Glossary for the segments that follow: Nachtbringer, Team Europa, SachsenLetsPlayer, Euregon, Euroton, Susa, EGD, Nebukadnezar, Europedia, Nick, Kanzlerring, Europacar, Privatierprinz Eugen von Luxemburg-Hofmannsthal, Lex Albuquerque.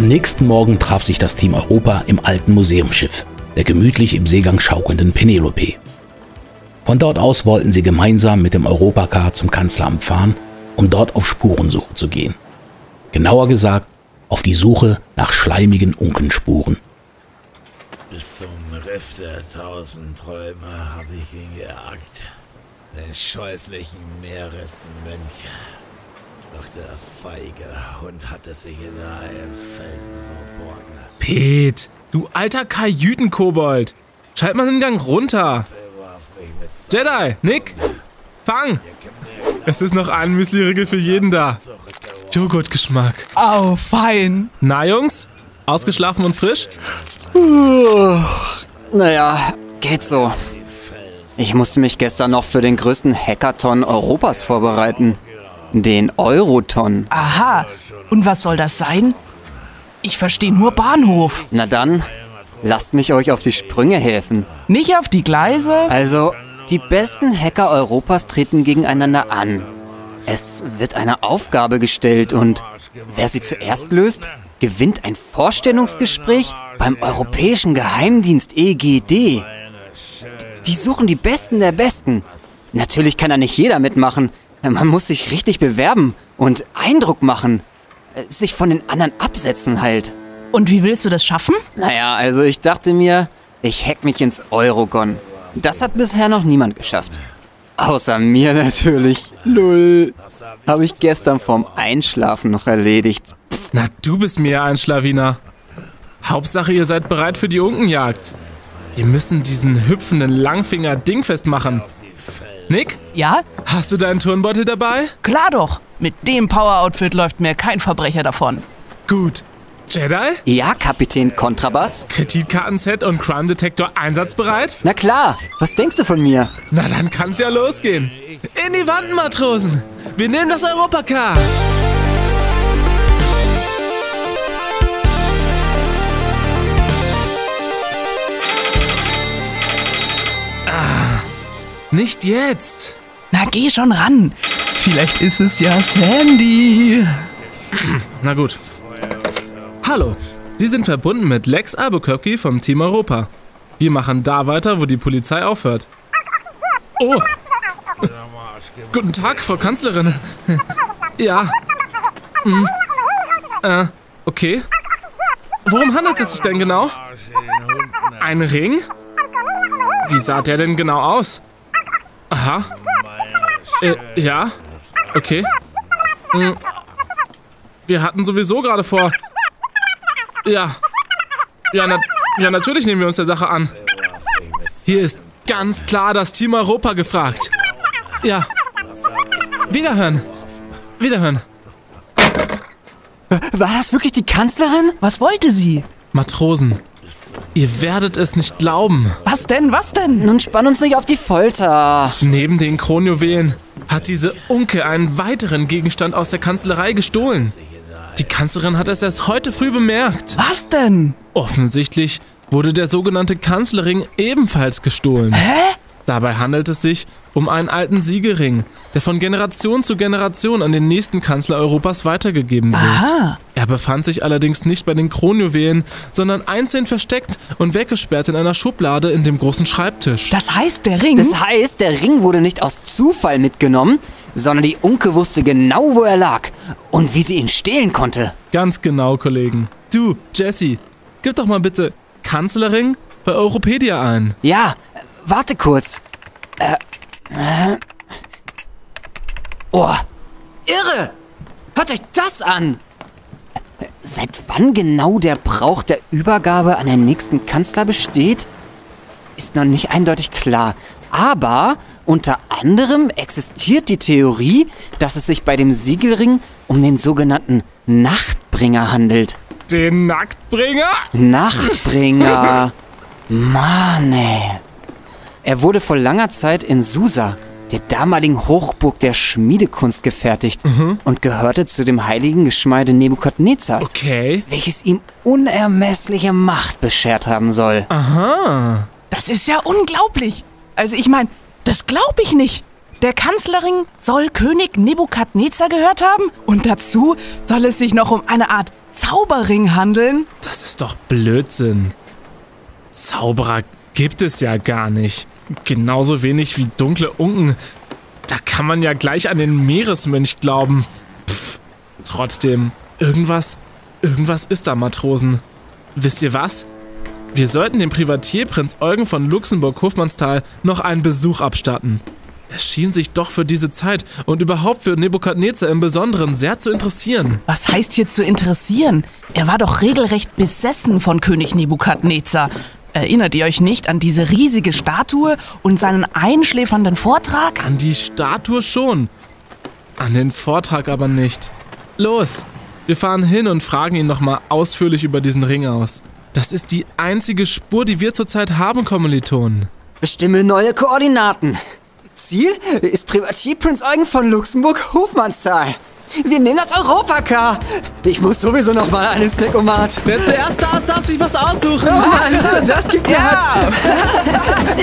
Am nächsten Morgen traf sich das Team Europa im alten Museumsschiff, der gemütlich im Seegang schaukelnden Penelope. Von dort aus wollten sie gemeinsam mit dem Europacar zum Kanzleramt fahren, um dort auf Spurensuche zu gehen. Genauer gesagt, auf die Suche nach schleimigen Unkenspuren. Bis zum Riff der tausend Träume habe ich ihn gejagt, den scheußlichen Meeresmönch. Doch der feige Hund hatte sich in einem Felsen verborgen. Pete, du alter Kajütenkobold, schalt mal den Gang runter. Jedi, Nick, fang! Es ist noch ein Müsli-Riegel für jeden da. Joghurtgeschmack. Au, fein. Na, Jungs? Ausgeschlafen und frisch? Naja, geht so. Ich musste mich gestern noch für den größten Hackathon Europas vorbereiten. Den Euroton. Aha, und was soll das sein? Ich verstehe nur Bahnhof. Na dann, lasst mich euch auf die Sprünge helfen. Nicht auf die Gleise? Also, die besten Hacker Europas treten gegeneinander an. Es wird eine Aufgabe gestellt und wer sie zuerst löst, gewinnt ein Vorstellungsgespräch beim Europäischen Geheimdienst EGD. Die suchen die Besten der Besten. Natürlich kann da nicht jeder mitmachen. Man muss sich richtig bewerben und Eindruck machen. Sich von den anderen absetzen halt. Und wie willst du das schaffen? Naja, also ich dachte mir, ich hack mich ins Euregon. Das hat bisher noch niemand geschafft. Außer mir natürlich. Lull. Habe ich gestern vorm Einschlafen noch erledigt. Na, du bist mir ein Schlawiner. Hauptsache, ihr seid bereit für die Unkenjagd. Wir müssen diesen hüpfenden Langfinger dingfest machen. Nick? Ja? Hast du deinen Turnbeutel dabei? Klar doch. Mit dem Power-Outfit läuft mir kein Verbrecher davon. Gut. Jedi? Ja, Kapitän Kontrabass? Kreditkartenset und Crime-Detektor einsatzbereit? Na klar, was denkst du von mir? Na dann kann's ja losgehen. In die Wand, Matrosen! Wir nehmen das Europacar! Ah, nicht jetzt! Na geh schon ran! Vielleicht ist es ja Sandy! Na gut. Hallo, Sie sind verbunden mit Lex Albuquerque vom Team Europa. Wir machen da weiter, wo die Polizei aufhört. Oh! Guten Tag, Frau Kanzlerin. Ja. Hm. Okay. Worum handelt es sich denn genau? Ein Ring? Wie sah der denn genau aus? Aha. Ja. Okay. Hm. Wir hatten sowieso gerade vor... Ja, natürlich nehmen wir uns der Sache an. Hier ist ganz klar das Team Europa gefragt. Ja. Wiederhören. Wiederhören. War das wirklich die Kanzlerin? Was wollte sie? Matrosen, ihr werdet es nicht glauben. Was denn? Was denn? Nun spann uns nicht auf die Folter. Neben den Kronjuwelen hat diese Unke einen weiteren Gegenstand aus der Kanzlerei gestohlen. Die Kanzlerin hat es erst heute früh bemerkt. Was denn? Offensichtlich wurde der sogenannte Kanzlerring ebenfalls gestohlen. Hä? Dabei handelt es sich um einen alten Siegelring, der von Generation zu Generation an den nächsten Kanzler Europas weitergegeben wird. Aha. Er befand sich allerdings nicht bei den Kronjuwelen, sondern einzeln versteckt und weggesperrt in einer Schublade in dem großen Schreibtisch. Das heißt, der Ring wurde nicht aus Zufall mitgenommen, sondern die Unke wusste genau, wo er lag und wie sie ihn stehlen konnte. Ganz genau, Kollegen. Du, Jesse, gib doch mal bitte Kanzlerring bei Europedia ein. Ja, warte kurz. Oh, irre! Hört euch das an! Seit wann genau der Brauch der Übergabe an den nächsten Kanzler besteht, ist noch nicht eindeutig klar. Aber unter anderem existiert die Theorie, dass es sich bei dem Siegelring um den sogenannten Nachtbringer handelt. Den Nachtbringer? Nachtbringer. Mann, ey. Er wurde vor langer Zeit in Susa, der damaligen Hochburg der Schmiedekunst, gefertigt und gehörte zu dem heiligen Geschmeide Nebukadnezars, welches ihm unermessliche Macht beschert haben soll. Aha. Das ist ja unglaublich. Also ich meine, das glaube ich nicht. Der Kanzlerring soll König Nebukadnezar gehört haben und dazu soll es sich noch um eine Art Zauberring handeln? Das ist doch Blödsinn. Zauberer gibt es ja gar nicht. Genauso wenig wie dunkle Unken. Da kann man ja gleich an den Meeresmönch glauben. Pff, trotzdem, irgendwas ist da, Matrosen. Wisst ihr was? Wir sollten dem Privatierprinz Eugen von Luxemburg-Hofmannsthal noch einen Besuch abstatten. Er schien sich doch für diese Zeit und überhaupt für Nebukadnezar im Besonderen sehr zu interessieren. Was heißt hier zu interessieren? Er war doch regelrecht besessen von König Nebukadnezar. Erinnert ihr euch nicht an diese riesige Statue und seinen einschläfernden Vortrag? An die Statue schon, an den Vortrag aber nicht. Los, wir fahren hin und fragen ihn nochmal ausführlich über diesen Ring aus. Das ist die einzige Spur, die wir zurzeit haben, Kommilitonen. Bestimme neue Koordinaten. Ziel ist Privatierprinz Eugen von Luxemburg-Hofmannsthal. Wir nehmen das Europacar. Ich muss sowieso noch mal einen Snack-O-Mat. Wer zuerst da ist, darf sich was aussuchen. Oh Mann, das gibt mir Herz.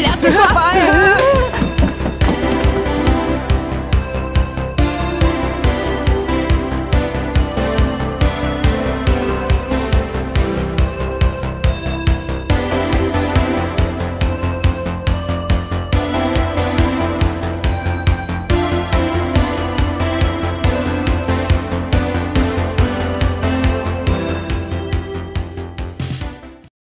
Lass mich vorbei.